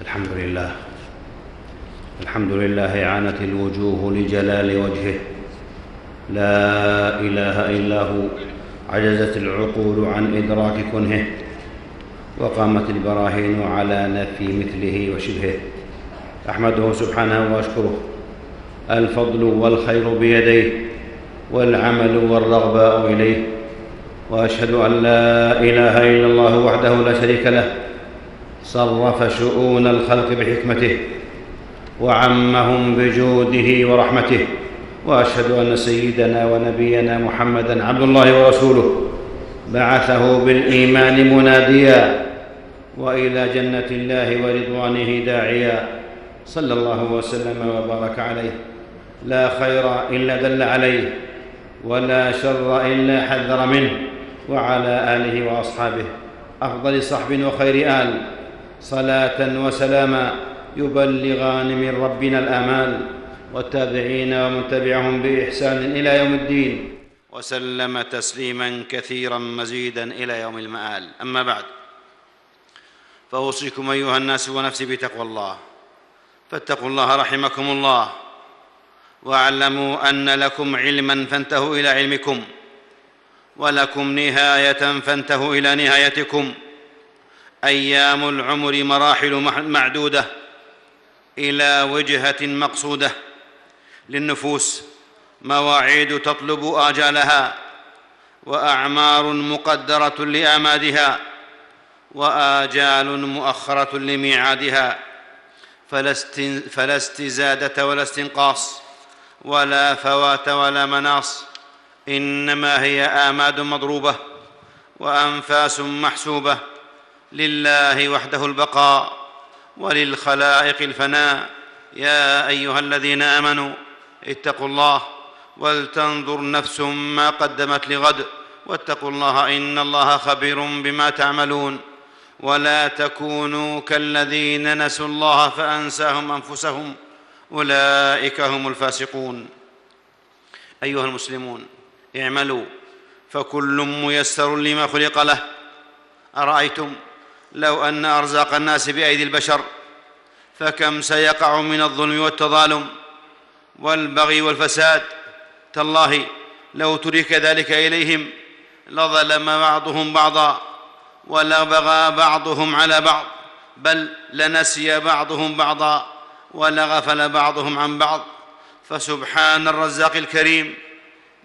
الحمد لله عانت الوجوه لجلال وجهه، لا إله إلا هو، عجزت العقول عن إدراك كنهه، وقامت البراهين على نفي مثله وشبهه. أحمده سبحانه وأشكره، الفضل والخير بيديه، والعمل والرغبة إليه، وأشهد أن لا إله إلا الله وحده لا شريك له، صرف شؤون الخلق بحكمته، وعمهم بجوده ورحمته، وأشهد أن سيدنا ونبينا محمدًا عبد الله ورسوله، بعثه بالإيمان مناديا، وإلى جنة الله ورضوانه داعيا، صلى الله وسلم وبارك عليه. لا خير إلا دل عليه، ولا شر إلا حذر منه، وعلى آله وأصحابه أفضل صحب وخير آل، صلاةً وسلامًا يبلغان من ربنا الآمال، والتابعين ومن تبعهم بإحسان إلى يوم الدين، وسلم تسليمًا كثيرًا مزيدًا إلى يوم المآل. أما بعد، فأوصيكم أيها الناس ونفسي بتقوى الله، فاتقوا الله رحمكم الله، واعلموا أن لكم علمًا فانتهوا إلى علمكم، ولكم نهايةً فانتهوا إلى نهايتكم. أيام العمر مراحل معدودة إلى وجهة مقصودة، للنفوس مواعيد تطلب آجالها، وأعمار مقدرة لآمادها، وآجال مؤخرة لميعادها، فلا استزادة ولا استنقاص، ولا فوات ولا مناص، إنما هي آماد مضروبة، وأنفاس محسوبة، لله وحده البقاء، وللخلائق الفناء. يا أيها الذين آمنوا اتقوا الله، ولتنظر نفسٌ ما قدمت لغد، واتقوا الله إن الله خبيرٌ بما تعملون. ولا تكونوا كالذين نسوا الله فأنساهم أنفسهم، أولئك هم الفاسقون. أيها المسلمون، اعملوا فكل ميسر لما خلق له. أرأيتم لو أن أرزاق الناس بأيدي البشر، فكم سيقع من الظلم والتظالم والبغي والفساد. تالله لو ترك ذلك إليهم لظلم بعضهم بعضا، ولبغى بعضهم على بعض، بل لنسي بعضهم بعضا، ولغفل بعضهم عن بعض. فسبحان الرزاق الكريم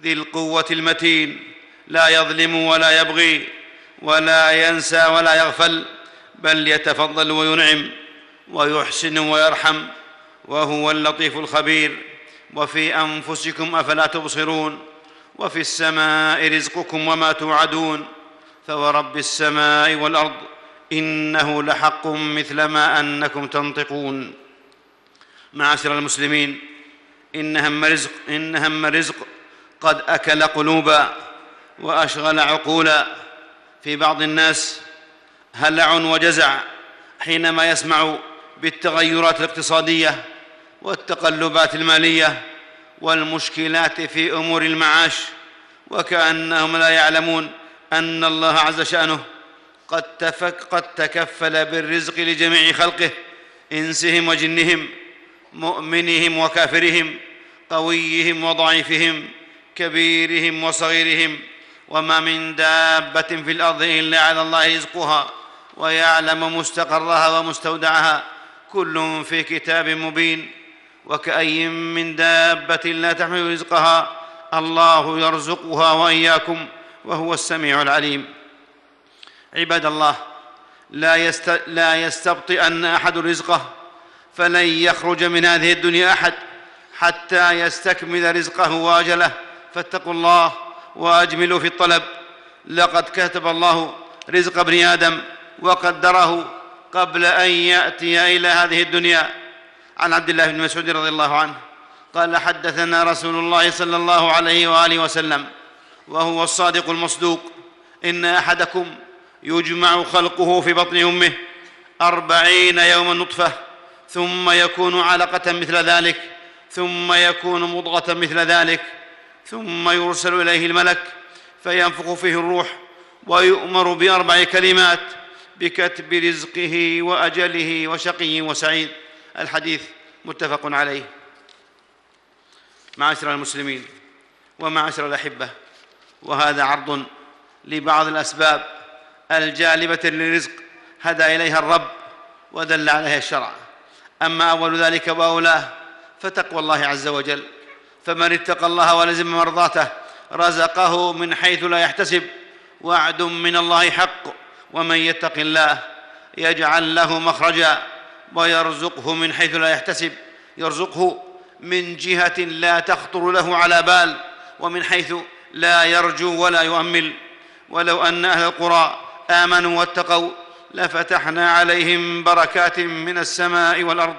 ذي القوة المتين، لا يظلم ولا يبغي ولا ينسى ولا يغفل، بل يتفضل وينعم ويحسن ويرحم، وهو اللطيف الخبير. وفي أنفسكم أفلا تبصرون، وفي السماء رزقكم وما توعدون، فورب السماء والأرض إنه لحق مثل ما أنكم تنطقون. معاشر المسلمين، إن هم رزق قد أكل قلوبا وأشغل عقولا. في بعض الناس هلع وجزع حينما يسمع بالتغيرات الاقتصادية والتقلبات المالية والمشكلات في أمور المعاش، وكأنهم لا يعلمون أن الله عز شأنه قد تكفل بالرزق لجميع خلقه، إنسهم وجنهم، مؤمنهم وكافرهم، قويهم وضعيفهم، كبيرهم وصغيرهم. وما من دابة في الأرض إلا على الله رزقها، ويعلم مستقرها ومستودعها، كل في كتاب مبين. وكأي من دابة لا تحمل رزقها، الله يرزقها وإياكم، وهو السميع العليم. عباد الله، لا يستبطئن أحد رزقه، فلن يخرج من هذه الدنيا أحد حتى يستكمل رزقه وأجله. فاتقوا الله وأجملوا في الطلب. لقد كتب الله رزق ابن آدم وقدره قبل أن يأتي إلى هذه الدنيا. عن عبد الله بن مسعود رضي الله عنه قال: حدثنا رسول الله صلى الله عليه وآله وسلم، وهو الصادق المصدوق: إن أحدكم يجمع خلقه في بطن أمه 40 يومًا نطفة، ثم يكون علقةً مثل ذلك، ثم يكون مضغةً مثل ذلك، ثم يرسل إليه الملك فينفخ فيه الروح، ويؤمر ب4 كلمات: بكتب رزقه وأجله وشقي وسعيد. الحديث متفق عليه. معاشر المسلمين ومعاشر الأحبة، وهذا عرض لبعض الأسباب الجالبة للرزق هدى إليها الرب ودل عليها الشرع. أما أول ذلك وأولاه فتقوى الله عز وجل، فمن اتقى الله ولزم مرضاته رزقه من حيث لا يحتسب، وعد من الله حق، ومن يتق الله يجعل له مخرجا ويرزقه من حيث لا يحتسب، يرزقه من جهة لا تخطر له على بال، ومن حيث لا يرجو ولا يؤمل. ولو أن أهل القرى آمنوا واتقوا لفتحنا عليهم بركات من السماء والأرض.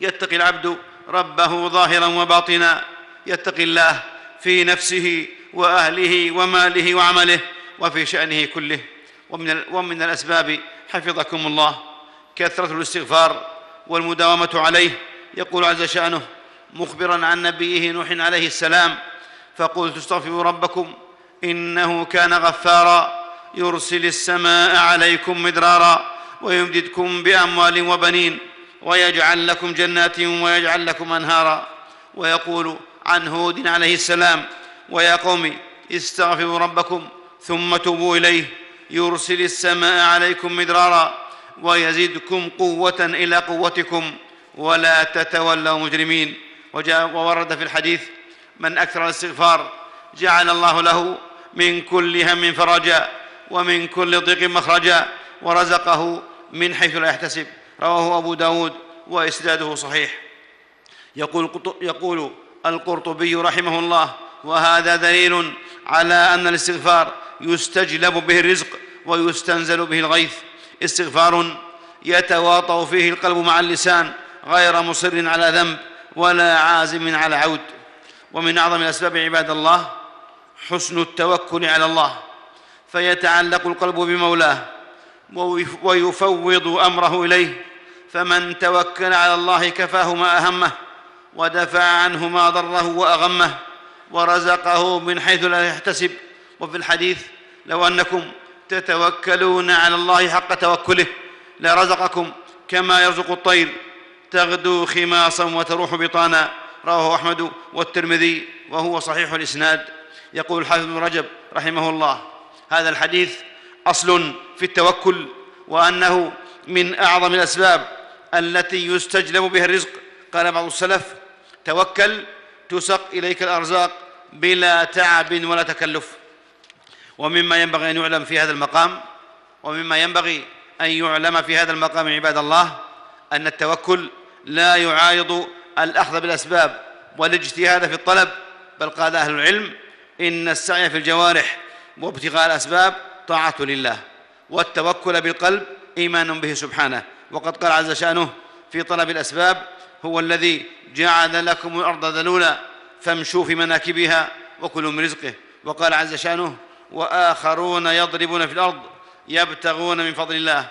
يتقي العبد ربه ظاهرا وباطنا، يتقي الله في نفسه وأهله وماله وعمله وفي شأنه كله. ومن الأسباب حفظكم الله كثرة الاستغفار والمداومة عليه. يقول عز شأنه مخبرا عن نبيه نوح عليه السلام: فقلت استغفروا ربكم إنه كان غفارا يرسل السماء عليكم مدرارا ويمددكم بأموال وبنين ويجعل لكم جنات ويجعل لكم أنهارا. ويقول عن هود عليه السلام: ويا قوم استغفروا ربكم ثم توبوا إليه يرسل السماء عليكم مدرارا ويزيدكم قوة إلى قوتكم ولا تتولوا مجرمين. وورد في الحديث: من أكثر الاستغفار جعل الله له من كل هم فرجا ومن كل ضيق مخرجا ورزقه من حيث لا يحتسب. رواه أبو داود وإسناده صحيح. يقول القرطبي رحمه الله: وهذا دليل على أن الاستغفار يستجلب به الرزق ويستنزل به الغيث، استغفار يتواطأ فيه القلب مع اللسان غير مصر على ذنب ولا عازم على عود. ومن أعظم الأسباب عباد الله حسن التوكل على الله، فيتعلق القلب بمولاه ويفوض أمره إليه. فمن توكل على الله كفاه ما أهمه ودفع عنه ما ضره وأغمه ورزقه من حيث لا يحتسب. وفي الحديث: لو أنكم تتوكلون على الله حق توكله لرزقكم كما يرزق الطير تغدو خماصا وتروح بطانا. رواه أحمد والترمذي وهو صحيح الإسناد. يقول الحافظ بن رجب رحمه الله: هذا الحديث أصل في التوكل، وأنه من أعظم الأسباب التي يستجلب بها الرزق. قال بعض السلف: توكل تسق إليك الأرزاق بلا تعب ولا تكلف. ومما ينبغي أن يعلم في هذا المقام عباد الله أن التوكل لا يعارض الأخذ بالأسباب والاجتهاد في الطلب، بل قال أهل العلم: إن السعي في الجوارح وابتغاء الأسباب طاعة لله، والتوكل بالقلب إيمان به سبحانه. وقد قال عز شأنه في طلب الأسباب: هو الذي جعل لكم الأرض ذلولا فامشوا في مناكبها وكلوا من رزقه. وقال عز شأنه: وآخرون يضربون في الأرض يبتغون من فضل الله.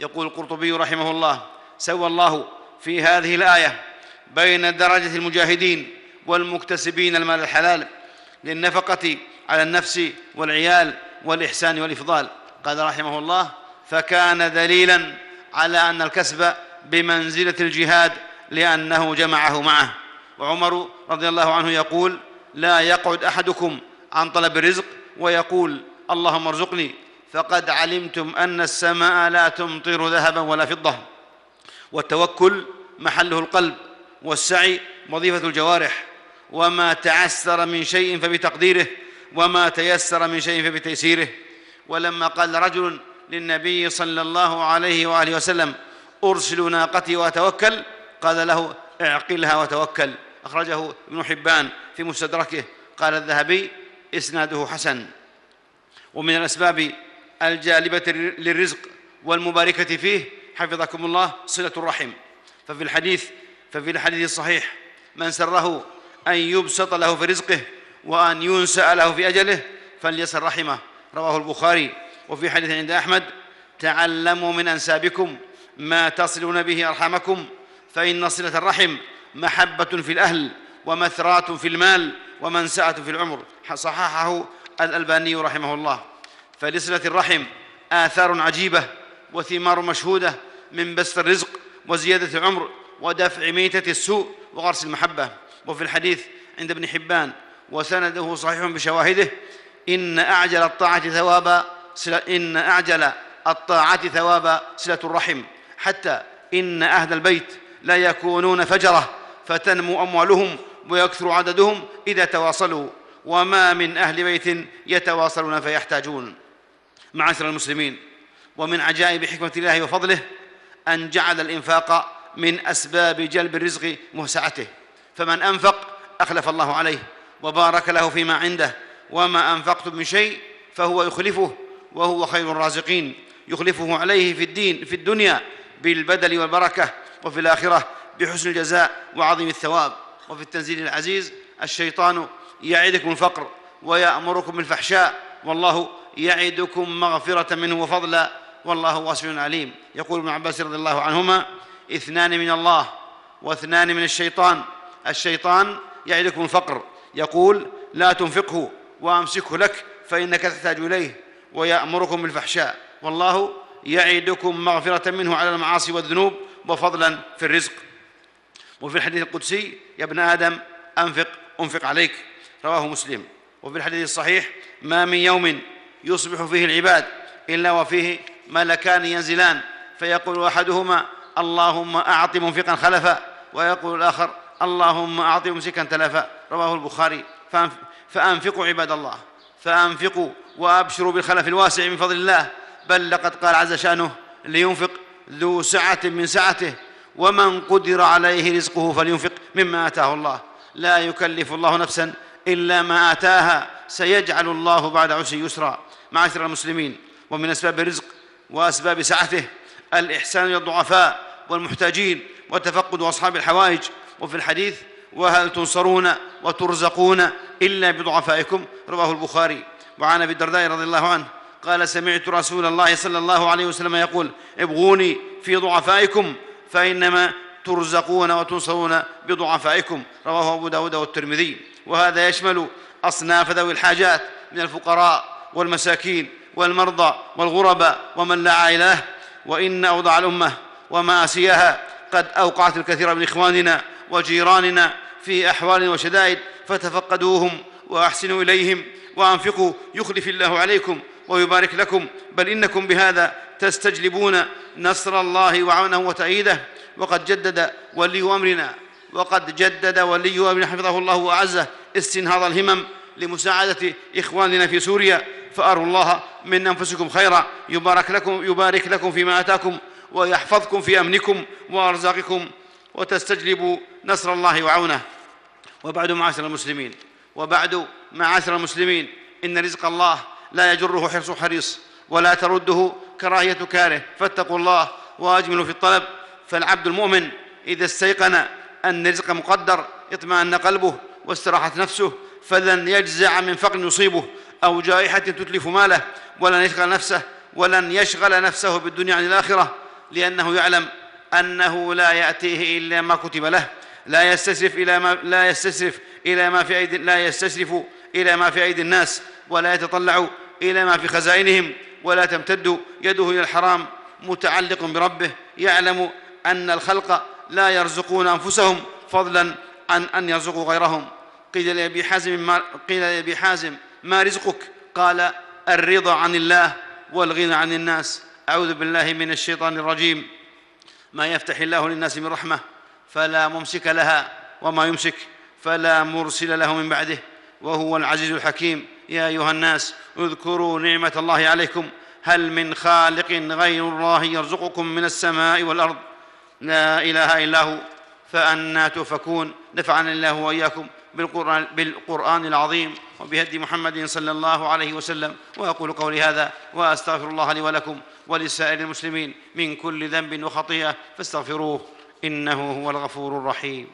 يقول القرطبي رحمه الله: سوى الله في هذه الآية بين درجة المجاهدين والمكتسبين المال الحلال للنفقة على النفس والعيال والإحسان والإفضال. قال رحمه الله: فكان دليلا على أن الكسب بمنزلة الجهاد لأنه جمعه معه. وعمر رضي الله عنه يقول: لا يقعد أحدكم عن طلب الرزق ويقول اللهم ارزقني، فقد علمتم أن السماء لا تمطر ذهبا ولا فضة. والتوكل محله القلب، والسعي وظيفة الجوارح. وما تعسر من شيء فبتقديره، وما تيسر من شيء فبتيسيره. ولما قال رجل للنبي صلى الله عليه وآله وسلم: أرسل ناقتي وأتوكل، قال له: اعقلها وتوكل. أخرجه ابن حبان في مستدركه. قال الذهبي: إسناده حسن. ومن الأسباب الجالبة للرزق والمباركة فيه حفظكم الله صلة الرحم. ففي الحديث الصحيح: من سره أن يبسط له في رزقه وأن ينسأ له في أجله فليسر رحمه. رواه البخاري. وفي حديث عند أحمد: تعلموا من أنسابكم ما تصلون به أرحامكم، فإن صلة الرحم محبة في الأهل ومثرات في المال ومنسأة في العمر. صححه الألباني رحمه الله. فلصلة الرحم آثار عجيبة وثمار مشهودة من بسط الرزق وزيادة العمر ودفع ميتة السوء وغرس المحبة. وفي الحديث عند ابن حبان وسنده صحيح بشواهده: إن أعجل الطاعة ثوابا صلة الرحم، حتى إن أهل البيت لا يكونون فجرة فتنمو أموالهم ويكثر عددهم إذا تواصلوا، وما من أهل بيت يتواصلون فيحتاجون. معاشر المسلمين، ومن عجائب حكمة الله وفضله أن جعل الإنفاق من أسباب جلب الرزق وسعته، فمن أنفق أخلف الله عليه وبارك له فيما عنده، وما أنفقتم من شيء فهو يخلفه وهو خير الرازقين، يخلفه عليه في الدنيا بالبدل والبركة، وفي الآخرة بحسن الجزاء وعظيم الثواب. وفي التنزيل العزيز: الشيطان يعدكم الفقر ويأمركم بالفحشاء، والله يعدكم مغفرة منه وفضلا، والله واسع عليم. يقول ابن عباس رضي الله عنهما: اثنان من الله واثنان من الشيطان، الشيطان يعدكم الفقر يقول لا تنفقه وأمسكه لك فإنك تحتاج إليه، ويأمركم بالفحشاء، والله يعدكم مغفرة منه على المعاصي والذنوب وفضلا في الرزق. وفي الحديث القدسي: يا ابن آدم أنفق أنفق عليك، رواه مسلم. وفي الحديث الصحيح: ما من يوم يصبح فيه العباد إلا وفيه ملكان ينزلان، فيقول أحدهما: اللهم أعط منفقا خلفا، ويقول الآخر: اللهم أعط ممسكا تلفا، رواه البخاري. فأنفقوا عباد الله، فأنفقوا وأبشروا بالخلف الواسع من فضل الله، بل لقد قال عز شأنه: لينفق ذو سعة من سعته، ومن قدر عليه رزقه فلينفق مما آتاه الله، لا يكلف الله نفسا إلا ما آتاها، سيجعل الله بعد عسر يسرا. معاشر المسلمين، ومن أسباب الرزق وأسباب سعته الإحسان للضعفاء والمحتاجين وتفقد أصحاب الحوائج. وفي الحديث: وهل تنصرون وترزقون إلا بضعفائكم، رواه البخاري. وعن أبي الدرداء رضي الله عنه قال: سمعت رسول الله صلى الله عليه وسلم يقول: ابغوني في ضعفائكم فإنما ترزقون وتنصرون بضعفائكم، رواه أبو داود والترمذي. وهذا يشمل أصناف ذوي الحاجات من الفقراء والمساكين والمرضى والغرباء ومن لا عائل له. وإن أوضاع الأمة وما أسياها قد أوقعت الكثير من إخواننا وجيراننا في أحوال وشدائد، فتفقدوهم وأحسنوا إليهم وأنفقوا يخلف الله عليكم ويبارك لكم، بل إنكم بهذا تستجلبون نصر الله وعونه وتأييده. وقد جدد ولي أمرنا حفظه الله وأعزه استنهاض الهمم لمساعدة إخواننا في سوريا، فأروا الله من أنفسكم خيرا، يبارك لكم فيما آتاكم ويحفظكم في أمنكم وأرزاقكم، وتستجلبوا نصر الله وعونه. وبعد معاشر المسلمين، إن رزق الله لا يجره حرص حريص ولا ترده كراهية كاره، فاتقوا الله وأجملوا في الطلب. فالعبد المؤمن إذا استيقن أن رزق مقدر اطمأن قلبه واستراحت نفسه، فلن يجزع من فقر يصيبه أو جائحة تتلف ماله، ولن يشغل نفسه بالدنيا عن الآخرة، لأنه يعلم أنه لا يأتيه إلا ما كتب له، لا يستسرف إلى ما في أيدي الناس، ولا يتطلع إلى ما في خزائنهم، ولا تمتد يده إلى الحرام، متعلق بربه، يعلم أن الخلق لا يرزقون أنفسهم فضلا عن أن يرزقوا غيرهم. قيل لأبي حازم: ما رزقك؟ قال: الرضا عن الله والغنى عن الناس. أعوذ بالله من الشيطان الرجيم. ما يفتح الله للناس من رحمة فلا ممسك لها، وما يمسك فلا مرسل له من بعده، وهو العزيز الحكيم. يا أيها الناس اذكروا نعمة الله عليكم، هل من خالق غير الله يرزقكم من السماء والأرض، لا إله إلا هو فأنى تؤفكون. نفعني الله وإياكم بالقرآن العظيم وبهدي محمد صلى الله عليه وسلم، وأقول قولي هذا وأستغفر الله لي ولكم ولسائر المسلمين من كل ذنب وخطيئة، فاستغفروه إنه هو الغفور الرحيم.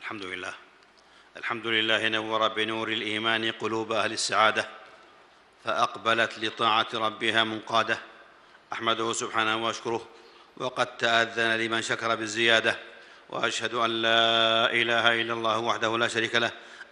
الحمد لله، الحمد لله نور بنور الإيمان قلوب أهل السعادة فأقبلت لطاعة ربها منقادة. أحمده سبحانه وأشكره، وقد تأذن لمن شكر بالزيادة. وأشهد أن لا إله إلا الله وحده لا شريك له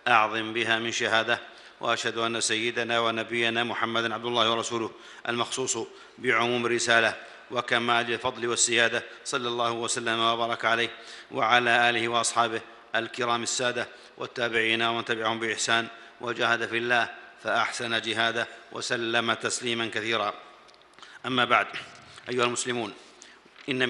أعظم بها من شهادة. وأشهد أن سيدنا ونبينا محمدًا عبد الله ورسوله المخصوص بعموم الرسالة وكمال الفضل والسيادة، صلى الله وسلم وبارك عليه وعلى آله وأصحابه الكرام السادة والتابعين ومن تبعهم بإحسان وجاهد في الله فأحسن جهاده وسلم تسليمًا كثيرًا. أما بعد، أيها المسلمون، إن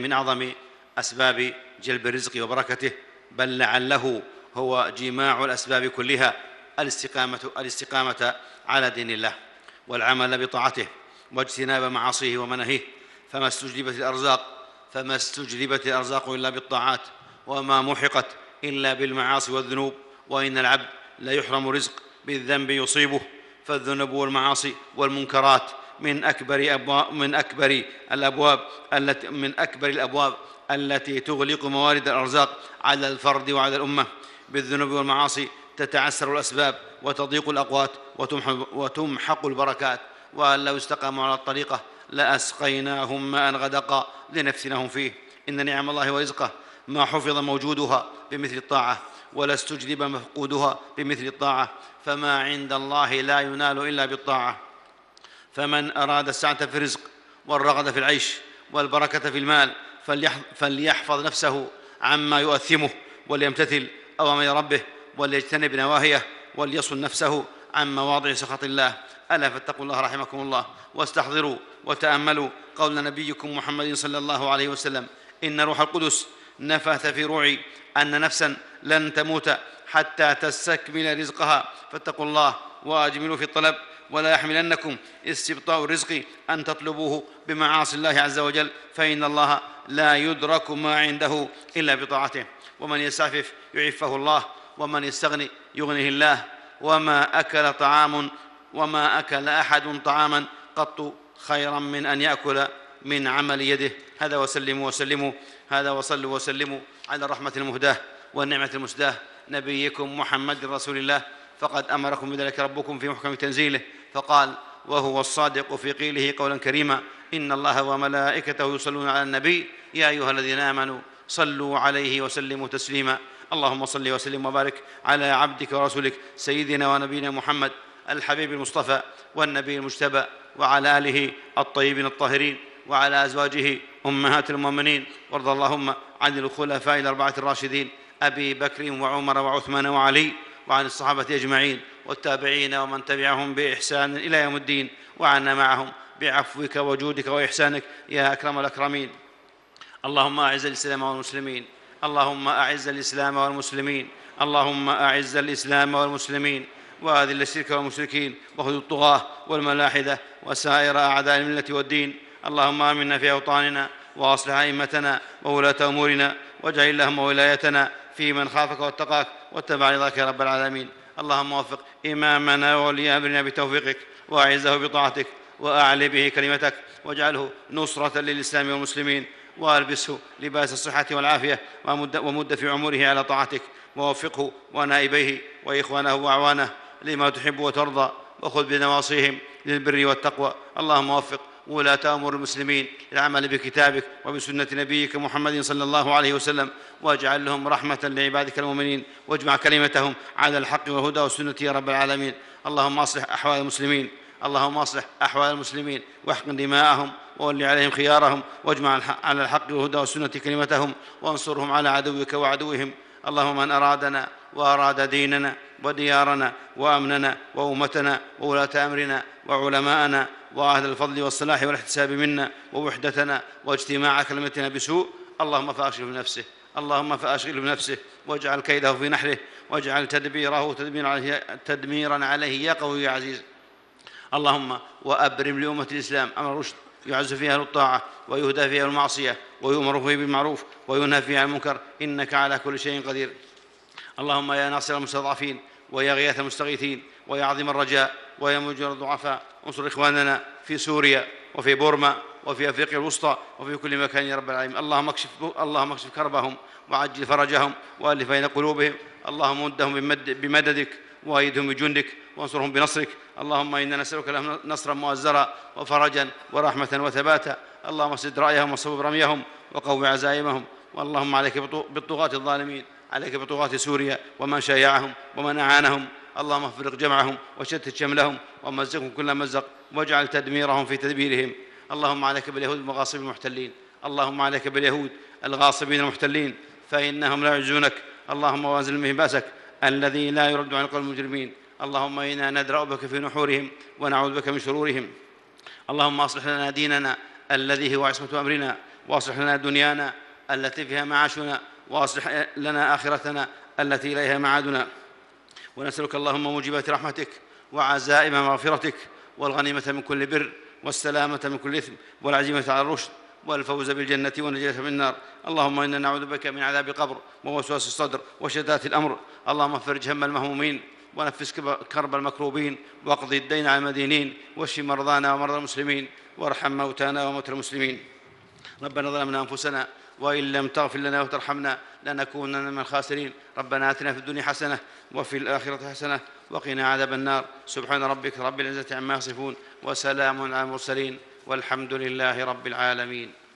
من أعظم أسباب جلب الرزق وبركته، بل لعله هو جماع الأسباب كلها، الاستقامة على دين الله والعمل بطاعته واجتناب معاصيه ومناهيه. فما استجلبت الأرزاق إلا بالطاعات، وما محقت إلا بالمعاصي والذنوب. وإن العبد لا يحرم رزق بالذنب يصيبه، فالذنوب والمعاصي والمنكرات من أكبر الأبواب التي تغلق موارد الأرزاق على الفرد وعلى الأمة. بالذنوب والمعاصي تتعسر الأسباب وتضيق الأقوات وتمحق البركات. وأن لو استقاموا على الطريقة لأسقيناهم ماء غدقا لنفسنهم فيه. إن نعم الله ورزقه ما حفظ موجودها بمثل الطاعة، ولا استجلب مفقودها بمثل الطاعة، فما عند الله لا ينال إلا بالطاعة. فمن أراد السعة في الرزق والرغد في العيش والبركة في المال فليحفظ نفسه عما يؤثمه، وليمتثل أوامر ربه، وليجتنب نواهيه، وليصل نفسه عن مواضع سخط الله. ألا فاتقوا الله رحمكم الله، واستحضروا وتأملوا قول نبيكم محمد صلى الله عليه وسلم: إن روح القدس نفث في روعي أن نفسًا لن تموت حتى تستكمل رزقها، فاتقوا الله وأجملوا في الطلب، ولا يحملنكم استبطاء الرزق أن تطلبوه بمعاصي الله عز وجل، فإن الله لا يدرك ما عنده إلا بطاعته. ومن يستعفف يعفه الله، ومن يستغني يغنيه الله. وما أكل أحد طعامًا قط خيرًا من أن يأكل من عمل يده. هذا وصلوا وسلموا على الرحمة المهداة والنعمة المسداة، نبيكم محمد رسول الله، فقد أمركم بذلك ربكم في محكم تنزيله، فقال: وهو الصادق في قيله قولًا كريمًا، إن الله وملائكته يصلون على النبي يا أيها الذين آمنوا صلوا عليه وسلموا تسليمًا. اللهم صل وسلم وبارك على عبدك ورسولك سيدنا ونبينا محمد الحبيب المصطفى والنبي المجتبى، وعلى آله الطيبين الطاهرين، وعلى أزواجه أمهات المؤمنين، وارض اللهم عن الخلفاء الأربعة الراشدين أبي بكر وعمر وعثمان وعلي، وعن الصحابة أجمعين والتابعين ومن تبعهم بإحسان إلى يوم الدين، وعنا معهم بعفوك وجودك وإحسانك يا أكرم الأكرمين. اللهم أعز الإسلام والمسلمين، اللهم أعز الإسلام والمسلمين، اللهم أعز الإسلام والمسلمين، وأذل الشرك والمشركين، وخذ الطغاة والملاحدة وسائر أعداء الملة والدين. اللهم آمنا في أوطاننا، وأصلح أئمتنا وولاة أمورنا، واجعل اللهم ولايتنا في من خافك واتقاك واتبع رضاك يا رب العالمين. اللهم وفق إمامنا وولي أمرنا بتوفيقك، وأعزه بطاعتك، وأعلي به كلمتك، واجعله نصرة للإسلام والمسلمين، وألبسه لباس الصحة والعافية، ومد في عمره على طاعتك، ووفقه ونائبيه وإخوانه وأعوانه لما تحب وترضى، وخذ بنواصيهم للبر والتقوى. اللهم وفق ولاة أمور المسلمين للعمل بكتابك وبسنة نبيك محمد صلى الله عليه وسلم، واجعل لهم رحمة لعبادك المؤمنين، واجمع كلمتهم على الحق والهدى والسنة يا رب العالمين. اللهم أصلح أحوال المسلمين واحقن دماءهم، وولِّ عليهم خيارهم، واجمع على الحق والهدى والسنة كلمتهم، وانصرهم على عدوك وعدوهم. اللهم من أرادنا وأراد ديننا وديارنا وأمننا وأمتنا وولاة أمرنا وعلماءنا وأهل الفضل والصلاح والاحتساب منا ووحدتنا واجتماع كلمتنا بسوء، اللهم فأشغله بنفسه، واجعل كيده في نحره، واجعل تدبيره تدميرًا عليه يا قوي يا عزيز. اللهم وأبرم لأمة الإسلام أمر الرشد، يعز فيها الطاعة، ويهدى فيها المعصية، ويؤمر فيه بالمعروف، وينهى فيها المنكر، إنك على كل شيء قدير. اللهم يا ناصر المستضعفين، ويا غياث المستغيثين، ويا عظيم الرجاء، ويا مجر الضعفاء، انصر إخواننا في سوريا وفي بورما وفي أفريقيا الوسطى وفي كل مكان يا رب العالمين. اللهم اكشف كربهم وعجل فرجهم وألف بين قلوبهم. اللهم مدهم بمددك وأيدهم بجندك وانصرهم بنصرك. اللهم إنا نسألك لهم نصرا مؤزرا وفرجا ورحمة وثباتا. اللهم سد رأيهم وصوب رميهم وقوّ عزائمهم. واللهم عليك بالطغاة الظالمين، عليك بطغاة سوريا ومن شايعهم ومن أعانهم. اللهم افرق جمعهم وشتت شملهم ومزقهم كل مزق واجعل تدميرهم في تدبيرهم. اللهم عليك باليهود المغاصبين المحتلين، اللهم عليك باليهود الغاصبين المحتلين فإنهم لا يعجزونك. اللهم وازل بهم بأسك الذي لا يرد عن قول المجرمين. اللهم إنا ندرأ بك في نحورهم ونعوذ بك من شرورهم. اللهم أصلح لنا ديننا الذي هو عصمة أمرنا، وأصلح لنا دنيانا التي فيها معاشنا، وأصلح لنا آخرتنا التي إليها معادنا. ونسألك اللهم موجبات رحمتك وعزائم مغفرتك والغنيمة من كل بر والسلامة من كل إثم والعزيمة على الرشد والفوز بالجنة والنجاة من النار. اللهم إنا نعوذ بك من عذاب قبر ووسواس الصدر وشتات الأمر. اللهم فرج هم المهمومين ونفس كرب المكروبين واقض الدين على المدينين واشف مرضانا ومرضى المسلمين وارحم موتانا وموتى المسلمين. ربنا ظلمنا أنفسنا وإن لم تغفر لنا وترحمنا لنكونن من الخاسرين. ربنا آتنا في الدنيا حسنة وفي الآخرة حسنة وقنا عذاب النار. سبحان ربك رب العزة عما يصفون وسلام على المرسلين والحمد لله رب العالمين.